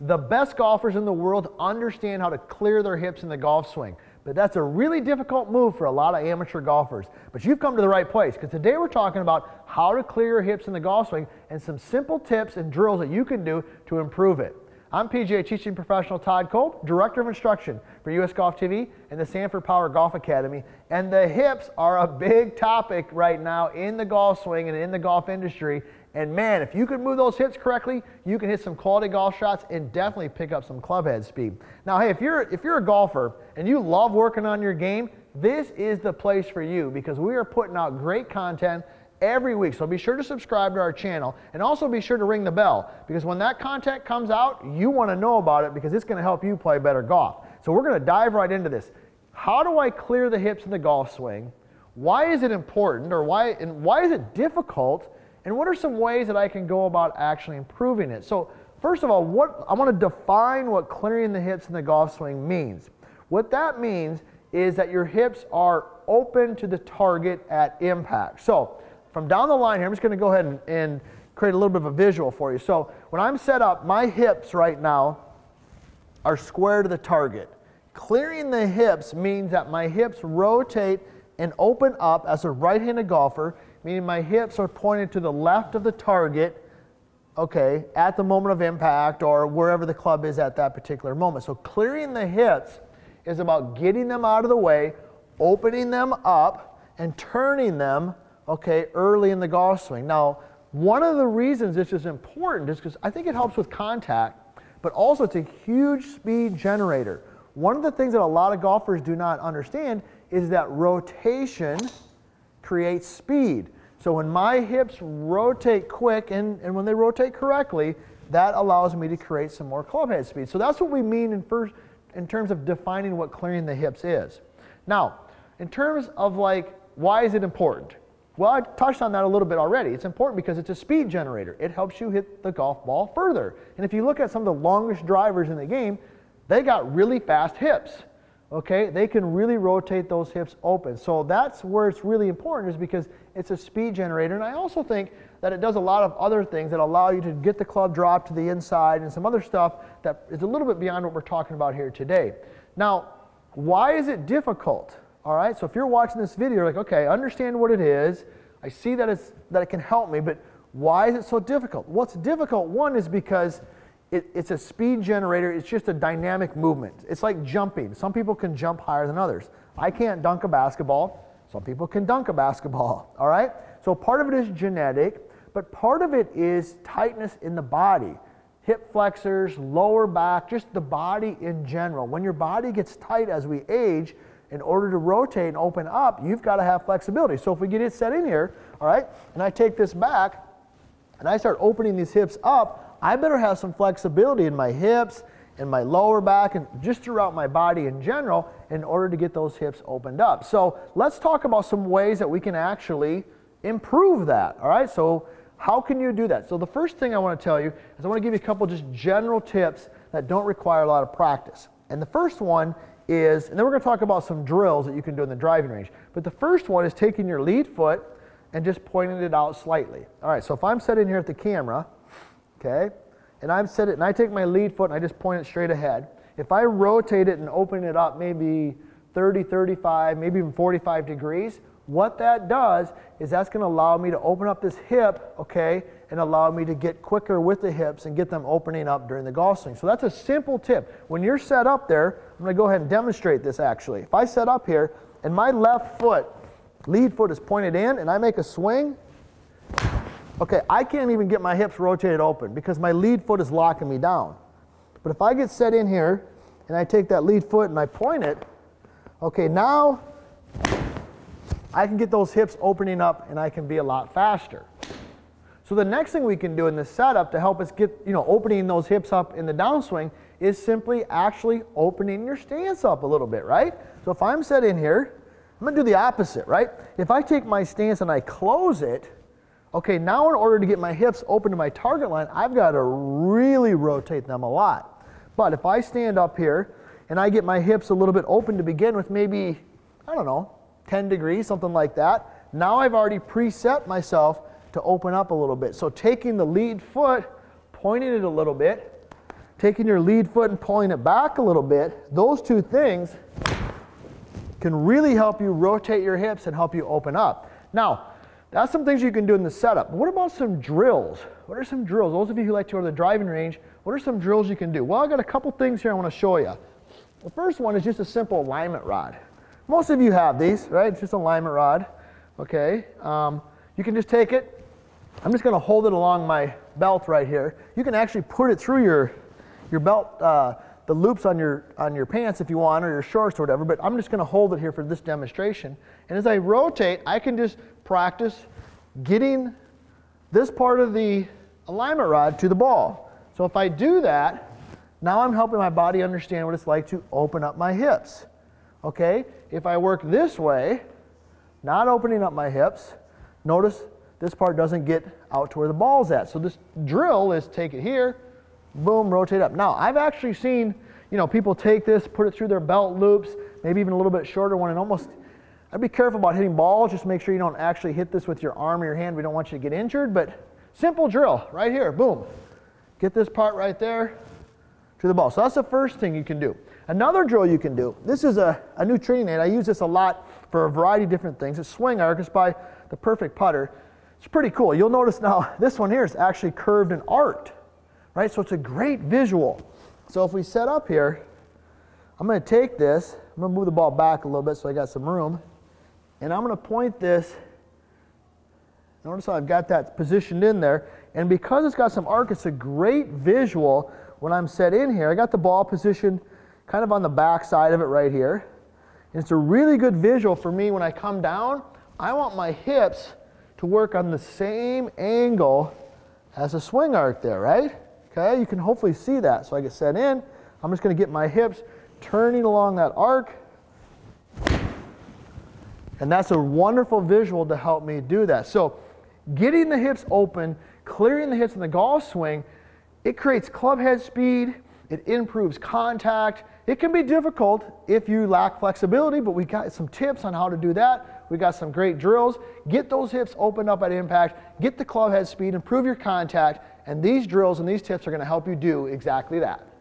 The best golfers in the world understand how to clear their hips in the golf swing, but that's a really difficult move for a lot of amateur golfers. But you've come to the right place, because today we're talking about how to clear your hips in the golf swing and some simple tips and drills that you can do to improve it. I'm PGA teaching professional Todd Colt, Director of Instruction for US Golf TV and the Sanford Power Golf Academy. And the hips are a big topic right now in the golf swing and in the golf industry. And man, if you can move those hips correctly, you can hit some quality golf shots and definitely pick up some club head speed. Now, hey, if you're a golfer and you love working on your game, this is the place for you, because we are putting out great content every week. So be sure to subscribe to our channel, and also be sure to ring the bell, because when that content comes out, you want to know about it, because it's going to help you play better golf. So we're going to dive right into this. How do I clear the hips in the golf swing? Why is it important, or why is it difficult? And what are some ways that I can go about actually improving it? So first of all, I want to define what clearing the hips in the golf swing means. What that means is that your hips are open to the target at impact. So from down the line here, I'm just going to go ahead and create a little bit of a visual for you. So when I'm set up, my hips right now are square to the target. Clearing the hips means that my hips rotate and open up as a right-handed golfer, meaning my hips are pointed to the left of the target, okay, at the moment of impact or wherever the club is at that particular moment. So clearing the hips is about getting them out of the way, opening them up, and turning them, okay, early in the golf swing. Now, one of the reasons this is important is because I think it helps with contact, but also it's a huge speed generator. One of the things that a lot of golfers do not understand is that rotation creates speed. So when my hips rotate quick and when they rotate correctly, that allows me to create some more clubhead speed. So that's what we mean in terms of defining what clearing the hips is. Now, in terms of why is it important? Well, I touched on that a little bit already. It's important because it's a speed generator. It helps you hit the golf ball further. And if you look at some of the longest drivers in the game, they got really fast hips, okay? They can really rotate those hips open. So that's where it's really important, is because it's a speed generator. And I also think that it does a lot of other things that allow you to get the club dropped to the inside and some other stuff that is a little bit beyond what we're talking about here today. Now, why is it difficult? All right, so if you're watching this video, you're like, okay, I understand what it is. I see that it can help me, but why is it so difficult? Well, it's difficult, one, is because it's a speed generator. It's just a dynamic movement. It's like jumping. Some people can jump higher than others. I can't dunk a basketball. Some people can dunk a basketball, all right? So part of it is genetic, but part of it is tightness in the body. Hip flexors, lower back, just the body in general. When your body gets tight as we age, in order to rotate and open up, you've got to have flexibility. So if we get it set in here, all right, and I take this back and I start opening these hips up, I better have some flexibility in my hips and my lower back and just throughout my body in general in order to get those hips opened up. So let's talk about some ways that we can actually improve that, all right? So how can you do that? So the first thing I want to tell you is I want to give you a couple just general tips that don't require a lot of practice. And the first one is, and then we're going to talk about some drills that you can do in the driving range. But the first one is taking your lead foot and just pointing it out slightly. All right, so if I'm set in here at the camera, okay, and I'm set it, and I take my lead foot and I just point it straight ahead. If I rotate it and open it up maybe 30, 35, maybe even 45 degrees, what that does is that's going to allow me to open up this hip, okay, and allow me to get quicker with the hips and get them opening up during the golf swing. So that's a simple tip. When you're set up there, I'm going to go ahead and demonstrate this actually. If I set up here and my left foot, lead foot, is pointed in and I make a swing, okay, I can't even get my hips rotated open because my lead foot is locking me down. But if I get set in here and I take that lead foot and I point it, okay, now I can get those hips opening up and I can be a lot faster. So the next thing we can do in this setup to help us get, you know, opening those hips up in the downswing is simply actually opening your stance up a little bit, right? So if I'm set in here, I'm going to do the opposite, right? If I take my stance and I close it, okay, now in order to get my hips open to my target line, I've got to really rotate them a lot. But if I stand up here and I get my hips a little bit open to begin with, maybe, I don't know, 10 degrees, something like that, now I've already preset myself to open up a little bit. So taking the lead foot, pointing it a little bit, taking your lead foot and pulling it back a little bit, those two things can really help you rotate your hips and help you open up. Now, that's some things you can do in the setup. What about some drills? What are some drills? Those of you who like to go to the driving range, what are some drills you can do? Well, I've got a couple things here I want to show you. The first one is just a simple alignment rod. Most of you have these, right? It's just an alignment rod. Okay, you can just take it. I'm just going to hold it along my belt right here. You can actually put it through your belt, the loops on your pants if you want, or your shorts or whatever, but I'm just going to hold it here for this demonstration. And as I rotate, I can just practice getting this part of the alignment rod to the ball. So if I do that, now I'm helping my body understand what it's like to open up my hips. Okay, if I work this way, not opening up my hips, notice this part doesn't get out to where the ball's at. So this drill is take it here, boom, rotate up. Now I've actually seen, you know, people take this, put it through their belt loops, maybe even a little bit shorter one, and almost, I'd be careful about hitting balls, just make sure you don't actually hit this with your arm or your hand, we don't want you to get injured, but simple drill, right here, boom. Get this part right there to the ball. So that's the first thing you can do. Another drill you can do, this is a new training aid, I use this a lot for a variety of different things. It's Swing Arc, it's by The Perfect Putter. It's pretty cool. You'll notice now this one here is actually curved and arced, right? So it's a great visual. So if we set up here, I'm going to take this, I'm going to move the ball back a little bit so I got some room, and I'm going to point this, notice how I've got that positioned in there, and because it's got some arc, it's a great visual when I'm set in here. I got the ball positioned kind of on the back side of it right here, and it's a really good visual for me when I come down. I want my hips to work on the same angle as a swing arc there, right? Okay, you can hopefully see that. So I get set in, I'm just gonna get my hips turning along that arc, and that's a wonderful visual to help me do that. So getting the hips open, clearing the hips in the golf swing, it creates club head speed, it improves contact. It can be difficult if you lack flexibility, but we got some tips on how to do that. We got some great drills. Get those hips opened up at impact, get the club head speed, improve your contact, and these drills and these tips are going to help you do exactly that.